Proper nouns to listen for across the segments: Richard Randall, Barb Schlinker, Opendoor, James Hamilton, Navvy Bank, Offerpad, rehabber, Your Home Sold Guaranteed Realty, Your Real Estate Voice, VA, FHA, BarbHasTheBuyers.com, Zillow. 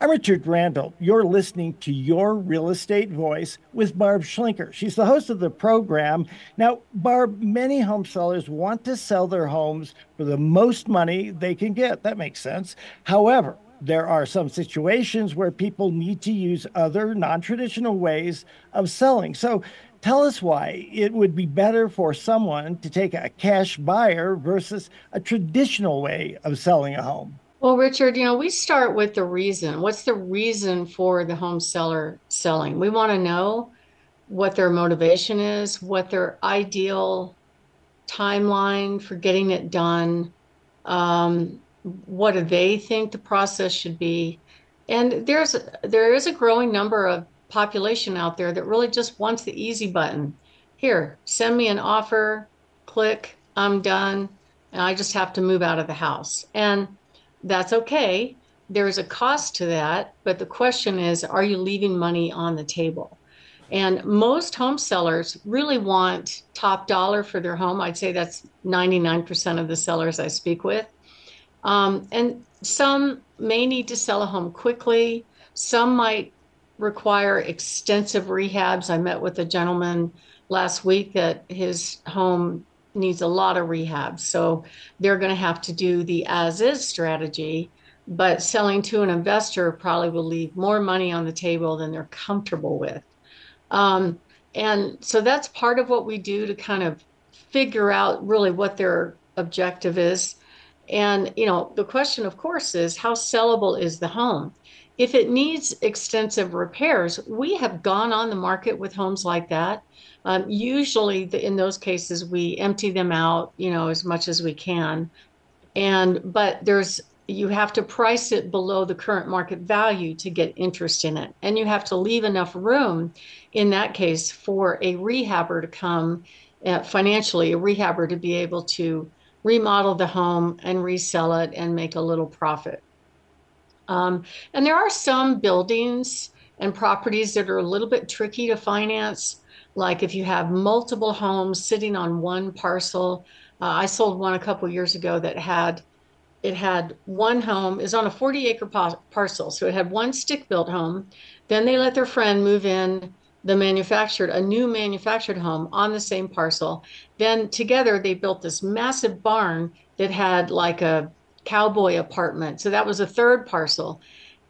I'm Richard Randall. You're listening to Your Real Estate Voice with Barb Schlinker. She's the host of the program. Now, Barb, many home sellers want to sell their homes for the most money they can get. That makes sense. However, there are some situations where people need to use other non-traditional ways of selling. So tell us why it would be better for someone to take a cash buyer versus a traditional way of selling a home. Well, Richard, we start with the reason. What's the reason for the home seller selling? We want to know what their motivation is, what their ideal timeline for getting it done, what do they think the process should be? And there is a growing number of population out there that really just wants the easy button. Here, send me an offer, click, I'm done, and I just have to move out of the house. And that's okay. There's a cost to that, but the question is, are you leaving money on the table? And most home sellers really want top dollar for their home. I'd say that's 99% of the sellers I speak with. And some may need to sell a home quickly. Some might require extensive rehabs. I met with a gentleman last week that his home needs a lot of rehabs. So they're going to have to do the as-is strategy, but selling to an investor probably will leave more money on the table than they're comfortable with. And so that's part of what we do to kind of figure out really what their objective is. And, the question, of course, is how sellable is the home? If it needs extensive repairs, we have gone on the market with homes like that. Usually, in those cases, we empty them out, as much as we can. But you have to price it below the current market value to get interest in it. And you have to leave enough room, in that case, for a rehabber to come, financially, a rehabber to be able to remodel the home and resell it and make a little profit. And there are some buildings and properties that are a little bit tricky to finance. Like if you have multiple homes sitting on one parcel, I sold one a couple years ago that had one home, is on a 40-acre parcel. So it had one stick-built home. Then they let their friend move in a new manufactured home on the same parcel. Then together they built this massive barn that had like a cowboy apartment. So that was a third parcel.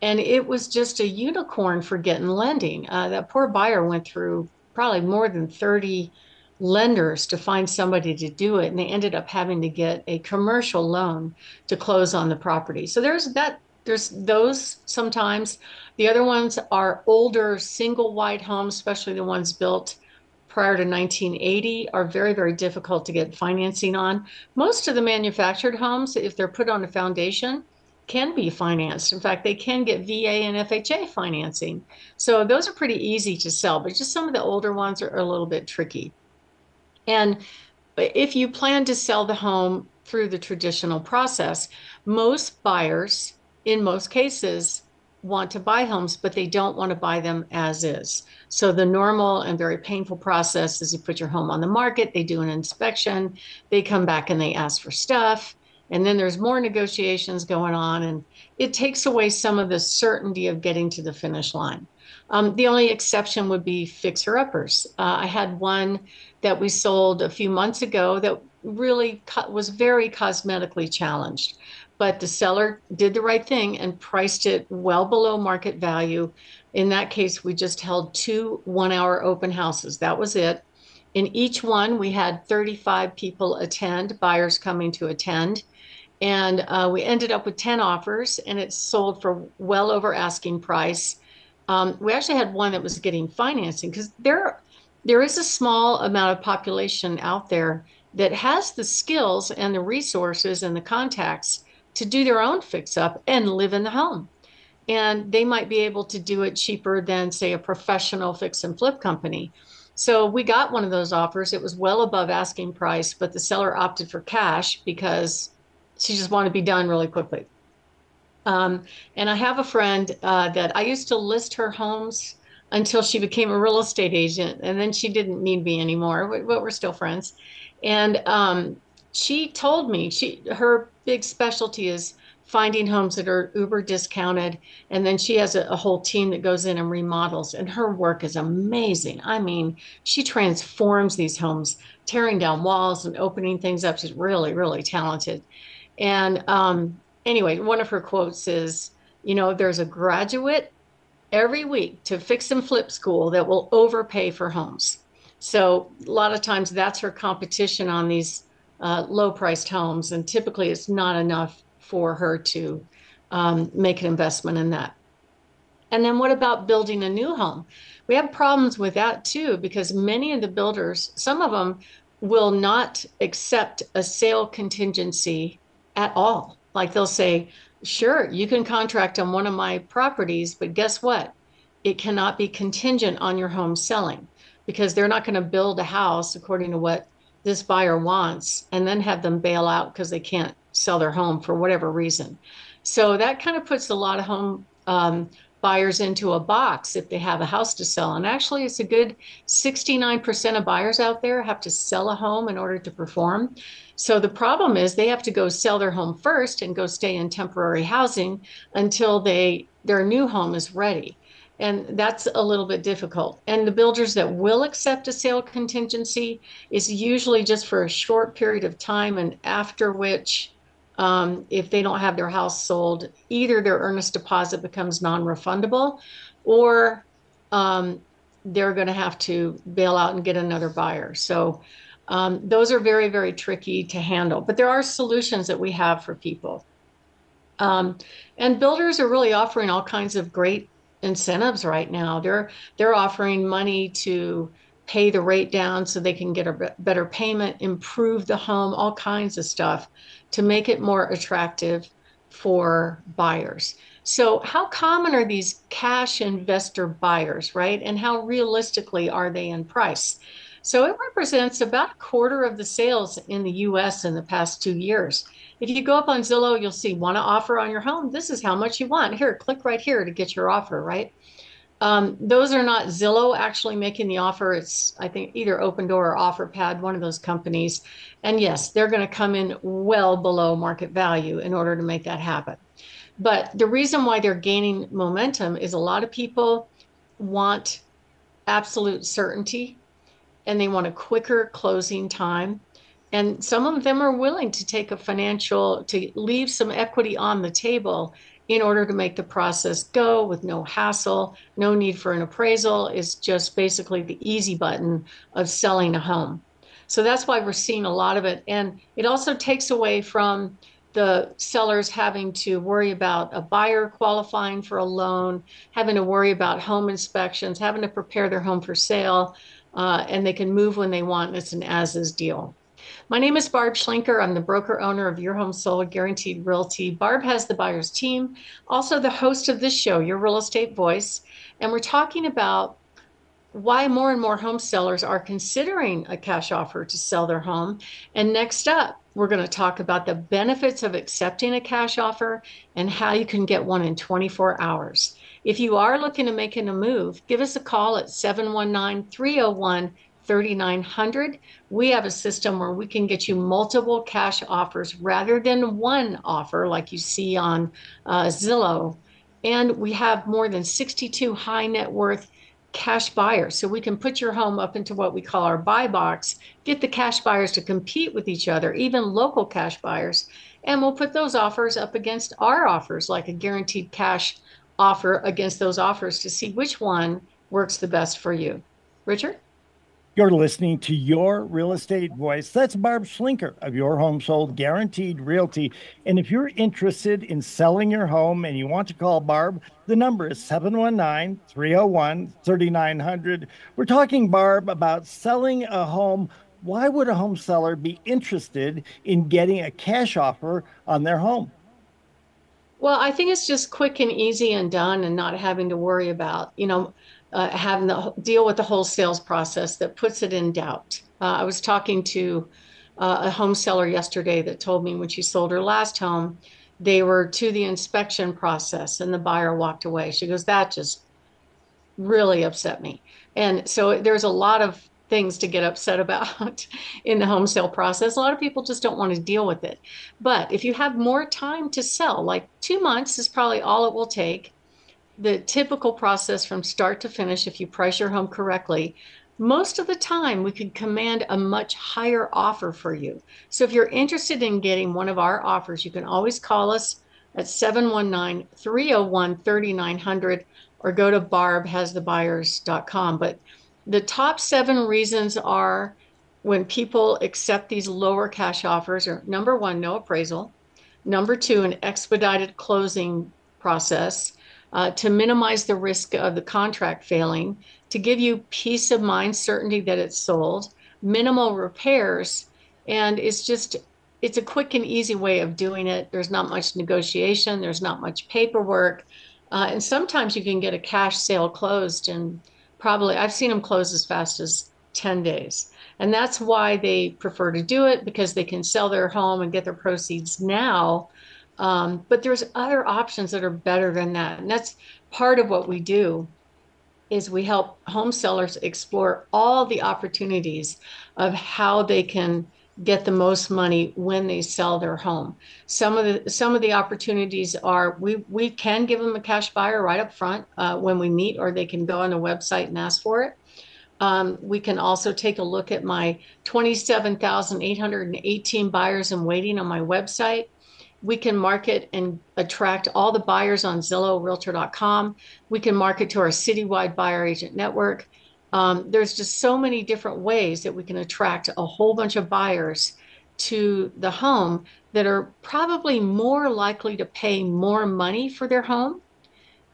And it was just a unicorn for getting lending. That poor buyer went through probably more than 30 lenders to find somebody to do it. And they ended up having to get a commercial loan to close on the property. So there's those sometimes. The other ones are older single wide homes, especially the ones built prior to 1980, are very, very difficult to get financing on. Most of the manufactured homes, if they're put on a foundation, can be financed. In fact, they can get VA and FHA financing. So those are pretty easy to sell, but just some of the older ones are a little bit tricky. And if you plan to sell the home through the traditional process, most buyers, in most cases, want to buy homes, but they don't want to buy them as is. So the normal and very painful process is you put your home on the market, they do an inspection, they come back and they ask for stuff, and then there's more negotiations going on, and it takes away some of the certainty of getting to the finish line. The only exception would be fixer-uppers. I had one that we sold a few months ago that really was very cosmetically challenged. But the seller did the right thing and priced it well below market value. In that case, we just held 2 one-hour open houses. That was it. In each one, we had 35 people attend, buyers coming to attend. And we ended up with 10 offers, and it sold for well over asking price. We actually had one that was getting financing because there is a small amount of population out there that has the skills and the resources and the contacts to do their own fix-up and live in the home. And they might be able to do it cheaper than, say, a professional fix and flip company. So we got one of those offers. It was well above asking price, but the seller opted for cash because she just wanted to be done really quickly. And I have a friend that I used to list her homes until she became a real estate agent, and then she didn't need me anymore, but we're still friends. And she told me her big specialty is finding homes that are uber discounted. And then she has a whole team that goes in and remodels. And her work is amazing. I mean, she transforms these homes, tearing down walls and opening things up. She's really, really talented. And anyway, one of her quotes is, you know, there's a graduate every week to fix and flip school that will overpay for homes. So a lot of times that's her competition on these low-priced homes, and typically it's not enough for her to make an investment in that. And then what about building a new home? We have problems with that too, because many of the builders, some of them will not accept a sale contingency at all. Like they'll say, sure, you can contract on one of my properties, but guess what? It cannot be contingent on your home selling, because they're not going to build a house according to what this buyer wants and then have them bail out because they can't sell their home for whatever reason. So that kind of puts a lot of home buyers into a box if they have a house to sell. And actually, it's a good 69% of buyers out there have to sell a home in order to perform. So the problem is they have to go sell their home first and go stay in temporary housing until their new home is ready. And that's a little bit difficult. And the builders that will accept a sale contingency is usually just for a short period of time, and after which, if they don't have their house sold, either their earnest deposit becomes non-refundable, or they're going to have to bail out and get another buyer. So those are very, very tricky to handle. But there are solutions that we have for people. And builders are really offering all kinds of great incentives right now. They're offering money to pay the rate down so they can get a better payment, improve the home, all kinds of stuff to make it more attractive for buyers. So how common are these cash investor buyers, right? And how realistically are they in price? So it represents about a quarter of the sales in the US in the past 2 years. If you go up on Zillow, you'll see, want to offer on your home? This is how much you want. Here, click right here to get your offer, right? Those are not Zillow actually making the offer. It's, I think, either Opendoor or Offerpad, one of those companies. And yes, they're going to come in well below market value in order to make that happen. But the reason why they're gaining momentum is a lot of people want absolute certainty, and they want a quicker closing time. And some of them are willing to take a financial, to leave some equity on the table in order to make the process go with no hassle, no need for an appraisal. It's just basically the easy button of selling a home. So that's why we're seeing a lot of it. And it also takes away from the sellers having to worry about a buyer qualifying for a loan, having to worry about home inspections, having to prepare their home for sale, and they can move when they want. It's an as-is deal. My name is Barb Schlinker. I'm the broker owner of Your Home Sold Guaranteed Realty. Barb has the buyers team, also the host of this show, Your Real Estate Voice. And we're talking about why more and more home sellers are considering a cash offer to sell their home. And next up, we're going to talk about the benefits of accepting a cash offer and how you can get one in 24 hours. If you are looking to make a move, give us a call at 719-301-3900. We have a system where we can get you multiple cash offers rather than one offer like you see on Zillow. And we have more than 62 high net worth cash buyers. So we can put your home up into what we call our buy box, get the cash buyers to compete with each other, even local cash buyers. And we'll put those offers up against our offers, like a guaranteed cash offer against those offers, to see which one works the best for you. Richard? You're listening to Your Real Estate Voice. That's Barb Schlinker of Your Home Sold Guaranteed Realty. And if you're interested in selling your home and you want to call Barb, the number is 719-301-3900. We're talking, Barb, about selling a home. Why would a home seller be interested in getting a cash offer on their home? Well, I think it's just quick and easy and done, and not having to worry about, you know, having to deal with the whole sales process that puts it in doubt. I was talking to a home seller yesterday that told me when she sold her last home, they were to the inspection process and the buyer walked away. She goes, that just really upset me. And so there's a lot of things to get upset about in the home sale process. A lot of people just don't want to deal with it. But if you have more time to sell, like 2 months is probably all it will take. The typical process from start to finish, if you price your home correctly, most of the time we could command a much higher offer for you. So if you're interested in getting one of our offers, you can always call us at 719-301-3900 or go to BarbHasTheBuyers.com. But the top 7 reasons are when people accept these lower cash offers are: number 1, no appraisal; number 2, an expedited closing process to minimize the risk of the contract failing, to give you peace of mind, certainty that it's sold, minimal repairs, and it's a quick and easy way of doing it. There's not much negotiation, there's not much paperwork, and sometimes you can get a cash sale closed in probably, I've seen them close as fast as 10 days. And that's why they prefer to do it, because they can sell their home and get their proceeds now. But there's other options that are better than that. And that's part of what we do, is we help home sellers explore all the opportunities of how they can get the most money when they sell their home. Some of the opportunities are we can give them a cash buyer right up front when we meet, or they can go on the website and ask for it. We can also take a look at my 27,818 buyers in waiting on my website. We can market and attract all the buyers on Zillow, Realtor.com. We can market to our citywide buyer agent network. There's just so many different ways that we can attract a whole bunch of buyers to the home that are probably more likely to pay more money for their home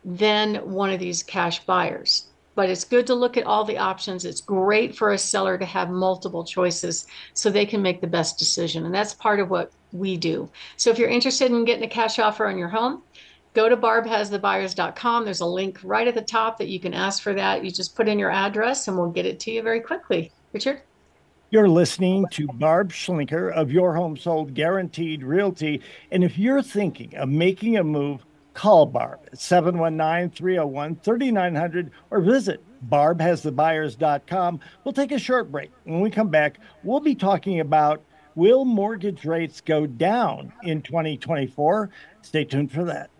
than one of these cash buyers. But it's good to look at all the options. It's great for a seller to have multiple choices so they can make the best decision. And that's part of what we do. So if you're interested in getting a cash offer on your home, go to barbhasthebuyers.com. There's a link right at the top that you can ask for that. You just put in your address and we'll get it to you very quickly. Richard? You're listening to Barb Schlinker of Your Home Sold Guaranteed Realty. And if you're thinking of making a move, call Barb at 719-301-3900 or visit barbhasthebuyers.com. We'll take a short break. When we come back, we'll be talking about, will mortgage rates go down in 2024? Stay tuned for that.